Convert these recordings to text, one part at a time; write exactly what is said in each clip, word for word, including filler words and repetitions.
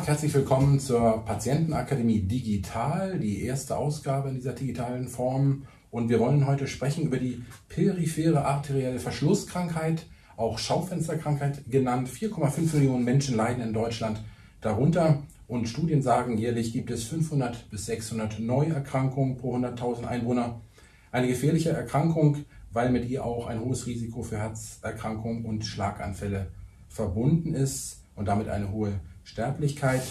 Tag, herzlich willkommen zur Patientenakademie Digital, die erste Ausgabe in dieser digitalen Form. Und wir wollen heute sprechen über die periphere arterielle Verschlusskrankheit, auch Schaufensterkrankheit genannt. vier Komma fünf Millionen Menschen leiden in Deutschland darunter und Studien sagen, jährlich gibt es fünfhundert bis sechshundert Neuerkrankungen pro hunderttausend Einwohner. Eine gefährliche Erkrankung, weil mit ihr auch ein hohes Risiko für Herzerkrankungen und Schlaganfälle verbunden ist und damit eine hohe Sterblichkeit.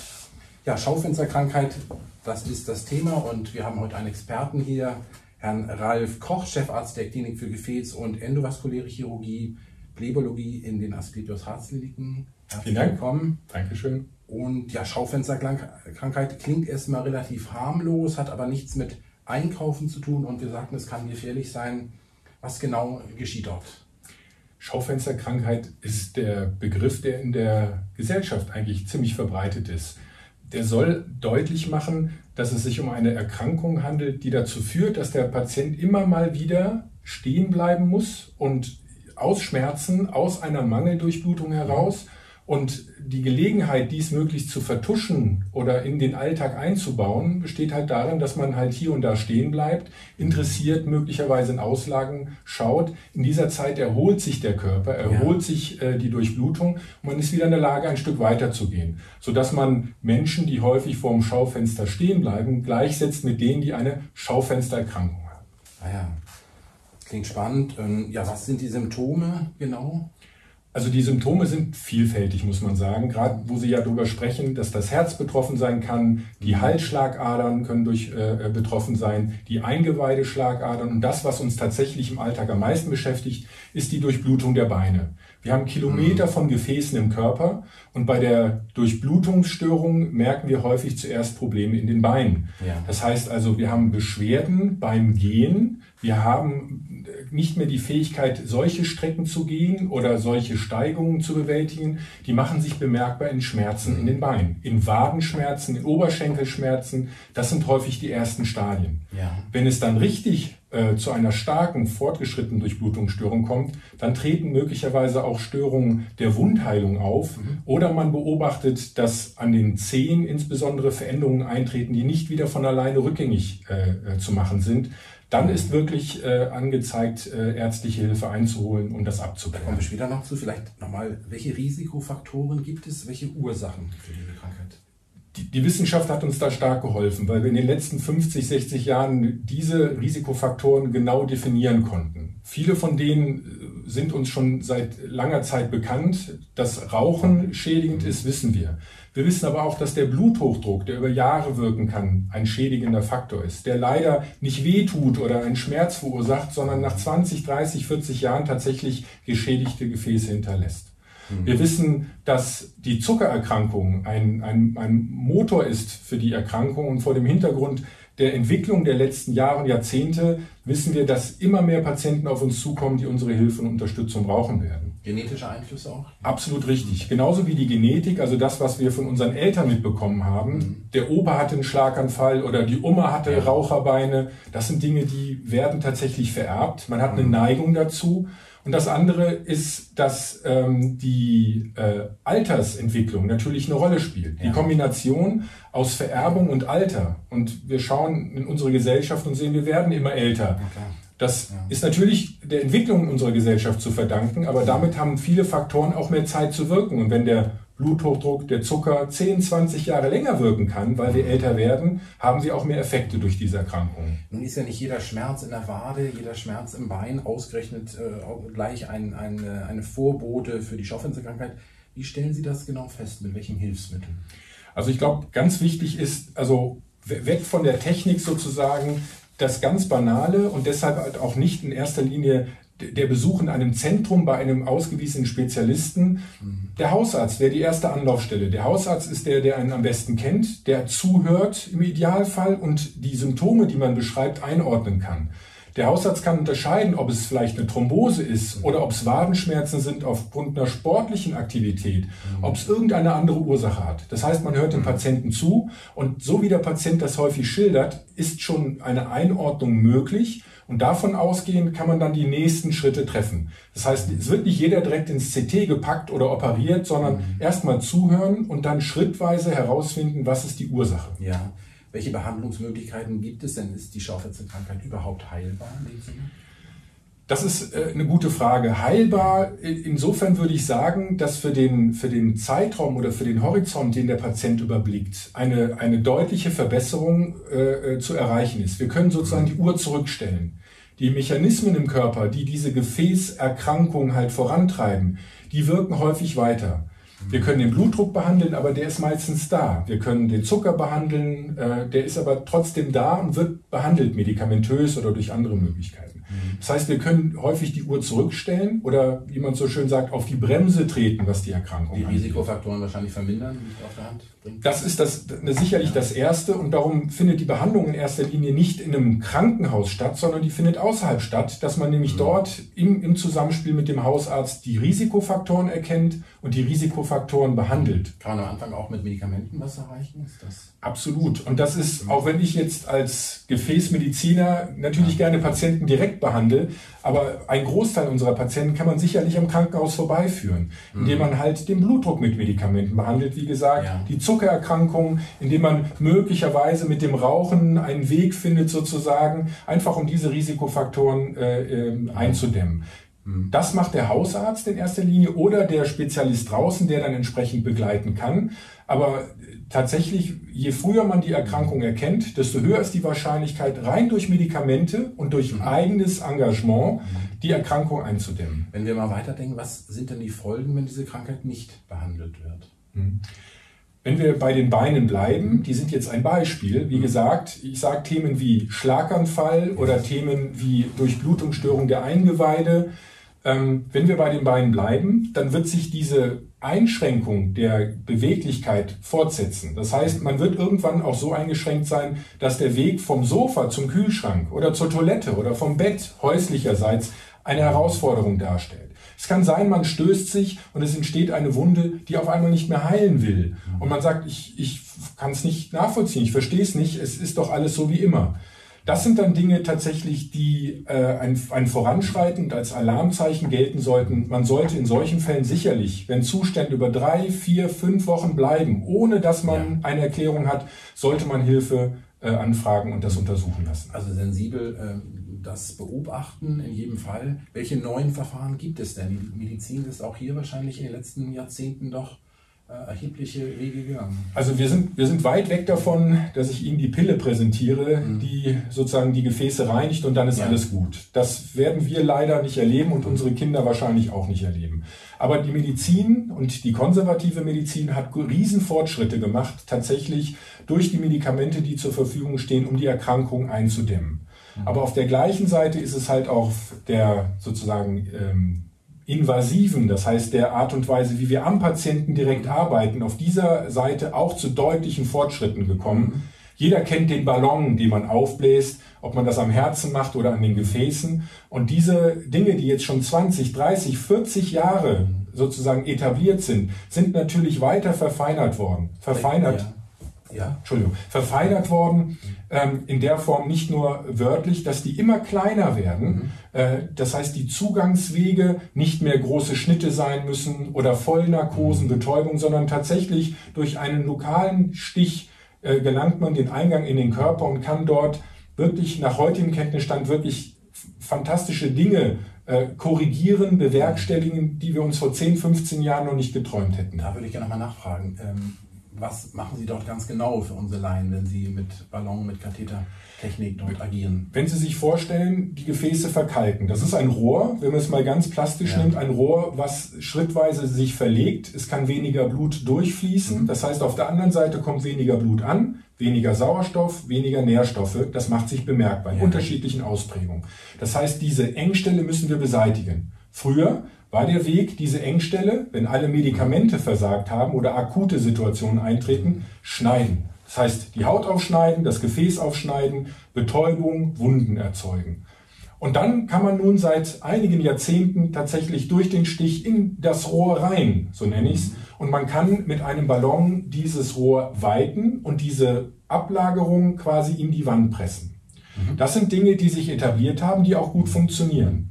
Ja, Schaufensterkrankheit, das ist das Thema und wir haben heute einen Experten hier, Herrn Ralf Koch, Chefarzt der Klinik für Gefäß- und endovaskuläre Chirurgie, Plebologie in den Aspidios-Harzliniken. Herzlich willkommen. Dankeschön. Und ja, Schaufensterkrankheit klingt erstmal relativ harmlos, hat aber nichts mit Einkaufen zu tun und wir sagten, es kann gefährlich sein. Was genau geschieht dort? Schaufensterkrankheit ist der Begriff, der in der Gesellschaft eigentlich ziemlich verbreitet ist. Der soll deutlich machen, dass es sich um eine Erkrankung handelt, die dazu führt, dass der Patient immer mal wieder stehen bleiben muss und aus Schmerzen, aus einer Mangeldurchblutung heraus und die Gelegenheit, dies möglichst zu vertuschen oder in den Alltag einzubauen, besteht halt darin, dass man halt hier und da stehen bleibt, interessiert möglicherweise in Auslagen schaut. In dieser Zeit erholt sich der Körper, erholt ja. sich äh, die Durchblutung und man ist wieder in der Lage, ein Stück weiter zu gehen, sodass man Menschen, die häufig vor dem Schaufenster stehen bleiben, gleichsetzt mit denen, die eine Schaufenstererkrankung haben. Ah ja, klingt spannend. Ähm, ja, was sind die Symptome genau? Also die Symptome sind vielfältig, muss man sagen, gerade wo Sie ja darüber sprechen, dass das Herz betroffen sein kann, die Halsschlagadern können durch äh, betroffen sein, die Eingeweide-Schlagadern und das, was uns tatsächlich im Alltag am meisten beschäftigt, ist die Durchblutung der Beine. Wir haben Kilometer von Gefäßen im Körper und bei der Durchblutungsstörung merken wir häufig zuerst Probleme in den Beinen. Ja. Das heißt also, wir haben Beschwerden beim Gehen, wir haben nicht mehr die Fähigkeit, solche Strecken zu gehen oder solche Steigungen zu bewältigen. Die machen sich bemerkbar in Schmerzen in den Beinen, in Wadenschmerzen, in Oberschenkelschmerzen. Das sind häufig die ersten Stadien. Ja. Wenn es dann richtig äh, zu einer starken, fortgeschrittenen Durchblutungsstörung kommt, dann treten möglicherweise auch Störungen der Wundheilung auf. Mhm. Oder man beobachtet, dass an den Zehen insbesondere Veränderungen eintreten, die nicht wieder von alleine rückgängig äh, zu machen sind. Dann ist wirklich äh, angezeigt, äh, ärztliche Hilfe einzuholen und das abzuklären. Da kommen wir später noch zu. Vielleicht nochmal, welche Risikofaktoren gibt es, welche Ursachen für diese Krankheit? Die, die Wissenschaft hat uns da stark geholfen, weil wir in den letzten fünfzig, sechzig Jahren diese Risikofaktoren genau definieren konnten. Viele von denen sind uns schon seit langer Zeit bekannt. Dass Rauchen schädigend ist, wissen wir. Wir wissen aber auch, dass der Bluthochdruck, der über Jahre wirken kann, ein schädigender Faktor ist, der leider nicht wehtut oder einen Schmerz verursacht, sondern nach zwanzig, dreißig, vierzig Jahren tatsächlich geschädigte Gefäße hinterlässt. Wir wissen, dass die Zuckererkrankung ein, ein, ein Motor ist für die Erkrankung und vor dem Hintergrund der Entwicklung der letzten Jahre und Jahrzehnte wissen wir, dass immer mehr Patienten auf uns zukommen, die unsere Hilfe und Unterstützung brauchen werden. Genetische Einflüsse auch? Absolut richtig. Genauso wie die Genetik, also das, was wir von unseren Eltern mitbekommen haben. Mhm. Der Opa hatte einen Schlaganfall oder die Oma hatte ja. Raucherbeine. Das sind Dinge, die werden tatsächlich vererbt. Man hat mhm. eine Neigung dazu. Und das andere ist, dass ähm, die äh, Altersentwicklung natürlich eine Rolle spielt. Ja. Die Kombination aus Vererbung und Alter. Und wir schauen in unsere Gesellschaft und sehen, wir werden immer älter. Okay. Das ja. ist natürlich der Entwicklung in unserer Gesellschaft zu verdanken, aber damit haben viele Faktoren auch mehr Zeit zu wirken. Und wenn der Bluthochdruck, der Zucker zehn, zwanzig Jahre länger wirken kann, weil wir älter werden, haben wir auch mehr Effekte durch diese Erkrankung. Nun ist ja nicht jeder Schmerz in der Wade, jeder Schmerz im Bein ausgerechnet äh, gleich ein, ein, eine Vorbote für die Schaufensterkrankheit. Wie stellen Sie das genau fest? Mit welchen Hilfsmitteln? Also ich glaube, ganz wichtig ist, also weg von der Technik sozusagen, das ganz Banale und deshalb halt auch nicht in erster Linie der Besuch in einem Zentrum bei einem ausgewiesenen Spezialisten. Der Hausarzt wäre die erste Anlaufstelle. Der Hausarzt ist der, der einen am besten kennt, der zuhört im Idealfall und die Symptome, die man beschreibt, einordnen kann. Der Hausarzt kann unterscheiden, ob es vielleicht eine Thrombose ist oder ob es Wadenschmerzen sind aufgrund einer sportlichen Aktivität, ob es irgendeine andere Ursache hat. Das heißt, man hört dem Patienten zu und so wie der Patient das häufig schildert, ist schon eine Einordnung möglich. Und davon ausgehend kann man dann die nächsten Schritte treffen. Das heißt, es wird nicht jeder direkt ins C T gepackt oder operiert, sondern mhm. erstmal zuhören und dann schrittweise herausfinden, was ist die Ursache. Ja. Welche Behandlungsmöglichkeiten gibt es denn? Ist die Schaufensterkrankheit überhaupt heilbar in dem Sinne? Das ist eine gute Frage. Heilbar, insofern würde ich sagen, dass für den, für den Zeitraum oder für den Horizont, den der Patient überblickt, eine, eine deutliche Verbesserung äh, zu erreichen ist. Wir können sozusagen die Uhr zurückstellen. Die Mechanismen im Körper, die diese Gefäßerkrankung halt vorantreiben, die wirken häufig weiter. Wir können den Blutdruck behandeln, aber der ist meistens da. Wir können den Zucker behandeln, äh, der ist aber trotzdem da und wird behandelt, medikamentös oder durch andere Möglichkeiten. Das heißt, wir können häufig die Uhr zurückstellen oder, wie man so schön sagt, auf die Bremse treten, was die Erkrankung angeht. Die Risikofaktoren wahrscheinlich vermindern, liegt auf der Hand. Das ist das, sicherlich das Erste und darum findet die Behandlung in erster Linie nicht in einem Krankenhaus statt, sondern die findet außerhalb statt, dass man nämlich dort im, im Zusammenspiel mit dem Hausarzt die Risikofaktoren erkennt und die Risikofaktoren behandelt. Kann man am Anfang auch mit Medikamenten was erreichen? Ist das absolut. Und das ist, auch wenn ich jetzt als Gefäßmediziner natürlich gerne Patienten direkt behandle, aber ein Großteil unserer Patienten kann man sicherlich am Krankenhaus vorbeiführen, indem man halt den Blutdruck mit Medikamenten behandelt, wie gesagt, ja. die Zuckererkrankungen, indem man möglicherweise mit dem Rauchen einen Weg findet sozusagen, einfach um diese Risikofaktoren äh, einzudämmen. Das macht der Hausarzt in erster Linie oder der Spezialist draußen, der dann entsprechend begleiten kann. Aber tatsächlich, je früher man die Erkrankung erkennt, desto höher ist die Wahrscheinlichkeit, rein durch Medikamente und durch eigenes Engagement die Erkrankung einzudämmen. Wenn wir mal weiterdenken, was sind denn die Folgen, wenn diese Krankheit nicht behandelt wird? Hm. Wenn wir bei den Beinen bleiben, die sind jetzt ein Beispiel, wie gesagt, ich sage Themen wie Schlaganfall oder Themen wie Durchblutungsstörung der Eingeweide. Ähm, wenn wir bei den Beinen bleiben, dann wird sich diese Einschränkung der Beweglichkeit fortsetzen. Das heißt, man wird irgendwann auch so eingeschränkt sein, dass der Weg vom Sofa zum Kühlschrank oder zur Toilette oder vom Bett häuslicherseits eine Herausforderung darstellt. Es kann sein, man stößt sich und es entsteht eine Wunde, die auf einmal nicht mehr heilen will. Und man sagt, ich, ich kann es nicht nachvollziehen, ich verstehe es nicht, es ist doch alles so wie immer. Das sind dann Dinge tatsächlich, die äh, ein, ein Voranschreiten und als Alarmzeichen gelten sollten. Man sollte in solchen Fällen sicherlich, wenn Zustände über drei, vier, fünf Wochen bleiben, ohne dass man eine Erklärung hat, sollte man Hilfe äh, anfragen und das untersuchen lassen. Also sensibel ähm das beobachten in jedem Fall. Welche neuen Verfahren gibt es denn? Die Medizin ist auch hier wahrscheinlich in den letzten Jahrzehnten doch äh, erhebliche Wege gegangen. Also wir sind, wir sind weit weg davon, dass ich Ihnen die Pille präsentiere, mhm. die sozusagen die Gefäße reinigt und dann ist ja. alles gut. Das werden wir leider nicht erleben und unsere Kinder wahrscheinlich auch nicht erleben. Aber die Medizin und die konservative Medizin hat riesen Fortschritte gemacht, tatsächlich durch die Medikamente, die zur Verfügung stehen, um die Erkrankung einzudämmen. Aber auf der gleichen Seite ist es halt auch der sozusagen ähm, invasiven, das heißt der Art und Weise, wie wir am Patienten direkt arbeiten, auf dieser Seite auch zu deutlichen Fortschritten gekommen. Jeder kennt den Ballon, den man aufbläst, ob man das am Herzen macht oder an den Gefäßen. Und diese Dinge, die jetzt schon zwanzig, dreißig, vierzig Jahre sozusagen etabliert sind, sind natürlich weiter verfeinert worden. Verfeinert. Ja. Ja, Entschuldigung, verfeinert worden, ähm, in der Form nicht nur wörtlich, dass die immer kleiner werden, mhm. äh, das heißt die Zugangswege nicht mehr große Schnitte sein müssen oder Vollnarkosen, Betäubung, sondern tatsächlich durch einen lokalen Stich äh, gelangt man den Eingang in den Körper und kann dort wirklich nach heutigem Kenntnisstand wirklich fantastische Dinge äh, korrigieren, bewerkstelligen, die wir uns vor zehn, fünfzehn Jahren noch nicht geträumt hätten. Da würde ich ja nochmal nachfragen. Ähm Was machen Sie dort ganz genau für unsere Laien, wenn Sie mit Ballon, mit Kathetertechnik dort agieren? Wenn Sie sich vorstellen, die Gefäße verkalken. Das ist ein Rohr, wenn man es mal ganz plastisch ja. nimmt, ein Rohr, was schrittweise sich verlegt. Es kann weniger Blut durchfließen. Mhm. Das heißt, auf der anderen Seite kommt weniger Blut an, weniger Sauerstoff, weniger Nährstoffe. Das macht sich bemerkbar in ja. unterschiedlichen Ausprägungen. Das heißt, diese Engstelle müssen wir beseitigen. Früher war der Weg, diese Engstelle, wenn alle Medikamente versagt haben oder akute Situationen eintreten, schneiden. Das heißt, die Haut aufschneiden, das Gefäß aufschneiden, Betäubung, Wunden erzeugen. Und dann kann man nun seit einigen Jahrzehnten tatsächlich durch den Stich in das Rohr rein, so nenne ich es. Und man kann mit einem Ballon dieses Rohr weiten und diese Ablagerung quasi in die Wand pressen. Mhm. Das sind Dinge, die sich etabliert haben, die auch gut funktionieren.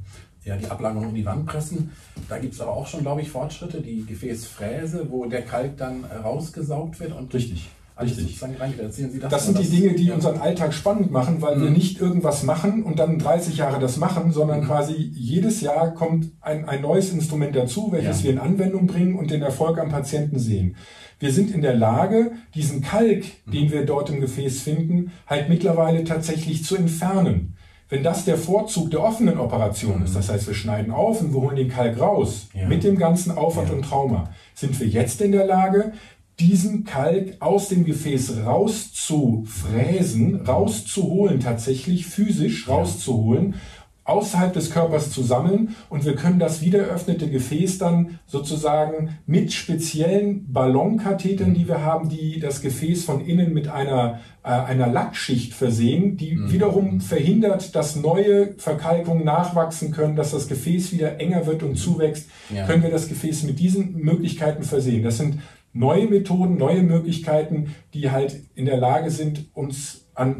Ja, die Ablagerung in die Wand pressen, da gibt es aber auch schon, glaube ich, Fortschritte, die Gefäßfräse, wo der Kalk dann rausgesaugt wird und richtig. Richtig. Sie das, das sind die das Dinge, die ja. unseren Alltag spannend machen, weil mhm. wir nicht irgendwas machen und dann dreißig Jahre das machen, sondern mhm. quasi jedes Jahr kommt ein, ein neues Instrument dazu, welches ja. wir in Anwendung bringen und den Erfolg am Patienten sehen. Wir sind in der Lage, diesen Kalk, mhm. den wir dort im Gefäß finden, halt mittlerweile tatsächlich zu entfernen. Wenn das der Vorzug der offenen Operation ist, das heißt, wir schneiden auf und wir holen den Kalk raus, ja. mit dem ganzen Aufwand ja. und Trauma, sind wir jetzt in der Lage, diesen Kalk aus dem Gefäß rauszufräsen, rauszuholen, tatsächlich physisch rauszuholen, außerhalb des Körpers zu sammeln, und wir können das wiedereröffnete Gefäß dann sozusagen mit speziellen Ballonkathetern, die wir haben, die das Gefäß von innen mit einer, äh, einer Lackschicht versehen, die mhm. wiederum verhindert, dass neue Verkalkungen nachwachsen können, dass das Gefäß wieder enger wird und zuwächst, ja. können wir das Gefäß mit diesen Möglichkeiten versehen. Das sind neue Methoden, neue Möglichkeiten, die halt in der Lage sind, uns an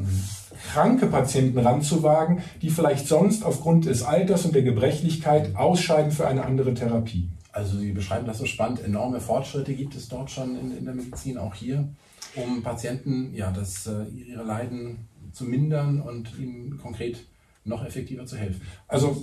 kranke Patienten ranzuwagen, die vielleicht sonst aufgrund des Alters und der Gebrechlichkeit ausscheiden für eine andere Therapie. Also Sie beschreiben das so spannend, enorme Fortschritte gibt es dort schon in, in der Medizin, auch hier, um Patienten ja, das, äh, ihre Leiden zu mindern und ihnen konkret noch effektiver zu helfen. Also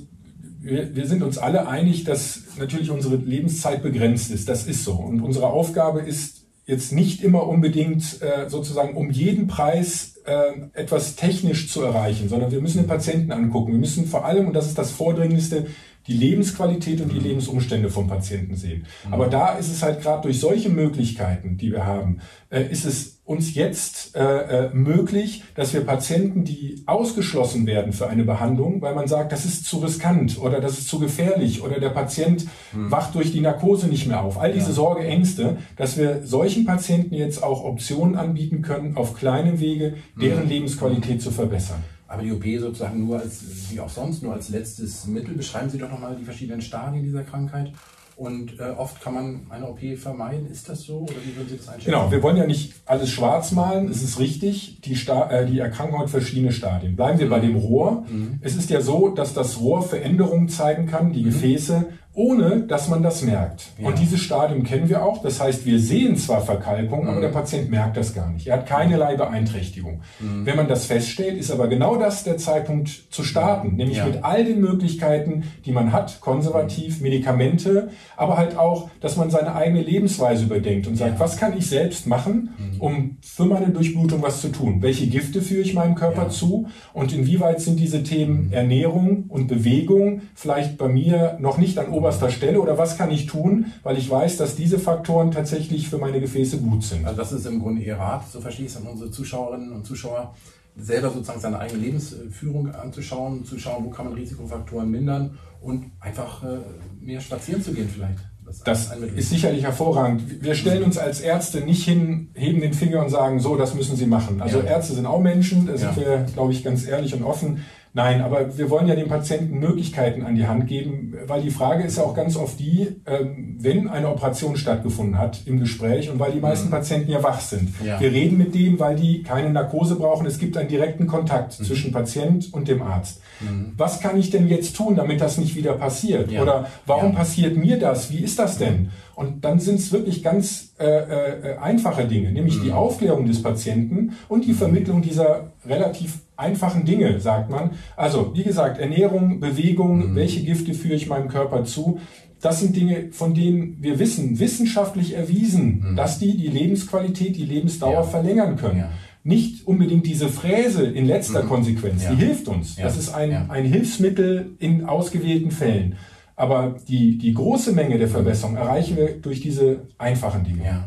wir sind uns alle einig, dass natürlich unsere Lebenszeit begrenzt ist. Das ist so. Und unsere Aufgabe ist jetzt nicht immer unbedingt äh, sozusagen um jeden Preis äh, etwas technisch zu erreichen, sondern wir müssen den Patienten angucken. Wir müssen vor allem, und das ist das Vordringlichste, die Lebensqualität und die Lebensumstände vom Patienten sehen. Aber da ist es halt gerade durch solche Möglichkeiten, die wir haben, äh, ist es uns jetzt äh, möglich, dass wir Patienten, die ausgeschlossen werden für eine Behandlung, weil man sagt, das ist zu riskant oder das ist zu gefährlich oder der Patient hm. wacht durch die Narkose nicht mehr auf. All diese ja. Sorge, Ängste, dass wir solchen Patienten jetzt auch Optionen anbieten können, auf kleinem Wege deren hm. Lebensqualität zu verbessern. Aber die O P sozusagen nur als, wie auch sonst, nur als letztes Mittel. Beschreiben Sie doch nochmal die verschiedenen Stadien dieser Krankheit. Und äh, oft kann man eine O P vermeiden. Ist das so? Oder wie würden Sie das einschätzen? Genau, wir wollen ja nicht alles schwarz malen. Es ist richtig, die, Sta äh, die Erkrankung hat verschiedene Stadien. Bleiben wir mhm. bei dem Rohr. Mhm. Es ist ja so, dass das Rohr Veränderungen zeigen kann, die mhm. Gefäße, ohne dass man das merkt. Ja. Und dieses Stadium kennen wir auch. Das heißt, wir sehen zwar Verkalkung, mhm. aber der Patient merkt das gar nicht. Er hat keinerlei Beeinträchtigung. Mhm. Wenn man das feststellt, ist aber genau das der Zeitpunkt zu starten. Nämlich ja. mit all den Möglichkeiten, die man hat, konservativ, Medikamente, aber halt auch, dass man seine eigene Lebensweise überdenkt und sagt, ja. was kann ich selbst machen, mhm. um für meine Durchblutung was zu tun? Welche Gifte führe ich meinem Körper ja. zu? Und inwieweit sind diese Themen mhm. Ernährung und Bewegung vielleicht bei mir noch nicht an Ober Stelle, oder was kann ich tun, weil ich weiß, dass diese Faktoren tatsächlich für meine Gefäße gut sind. Also das ist im Grunde Ihr Rat, so verstehe ich es, an unsere Zuschauerinnen und Zuschauer, selber sozusagen seine eigene Lebensführung anzuschauen, zu schauen, wo kann man Risikofaktoren mindern und einfach mehr spazieren zu gehen vielleicht. Das ist sicherlich hervorragend. Wir stellen uns als Ärzte nicht hin, heben den Finger und sagen, so, das müssen Sie machen. Also ja. Ärzte sind auch Menschen, da sind ja. wir, glaube ich, ganz ehrlich und offen. Nein, aber wir wollen ja den Patienten Möglichkeiten an die Hand geben, weil die Frage ist ja auch ganz oft die, wenn eine Operation stattgefunden hat im Gespräch und weil die meisten Patienten ja wach sind. Ja. Wir reden mit denen, weil die keine Narkose brauchen. Es gibt einen direkten Kontakt mhm. zwischen Patient und dem Arzt. Mhm. Was kann ich denn jetzt tun, damit das nicht wieder passiert? Ja. Oder warum ja. passiert mir das? Wie ist das denn? Und dann sind es wirklich ganz äh, äh, einfache Dinge, nämlich mhm. die Aufklärung des Patienten und die Vermittlung dieser relativ einfachen Dinge, sagt man. Also, wie gesagt, Ernährung, Bewegung, mhm. welche Gifte führe ich meinem Körper zu? Das sind Dinge, von denen wir wissen, wissenschaftlich erwiesen, mhm. dass die die Lebensqualität, die Lebensdauer ja. verlängern können. Ja. Nicht unbedingt diese Fräse in letzter mhm. Konsequenz, ja. die hilft uns. Ja. Das ist ein, ja. ein Hilfsmittel in ausgewählten Fällen. Aber die, die große Menge der Verbesserung erreichen wir durch diese einfachen Dinge. Ja.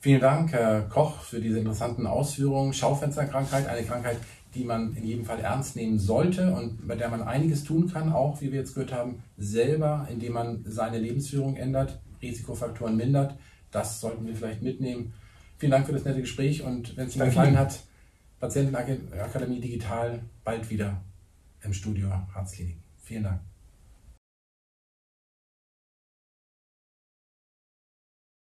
Vielen Dank, Herr Koch, für diese interessanten Ausführungen. Schaufensterkrankheit, eine Krankheit, die man in jedem Fall ernst nehmen sollte und bei der man einiges tun kann, auch, wie wir jetzt gehört haben, selber, indem man seine Lebensführung ändert, Risikofaktoren mindert. Das sollten wir vielleicht mitnehmen. Vielen Dank für das nette Gespräch und wenn es Ihnen gefallen hat, Patientenakademie Digital bald wieder. im Studio Harzliniken. Vielen Dank.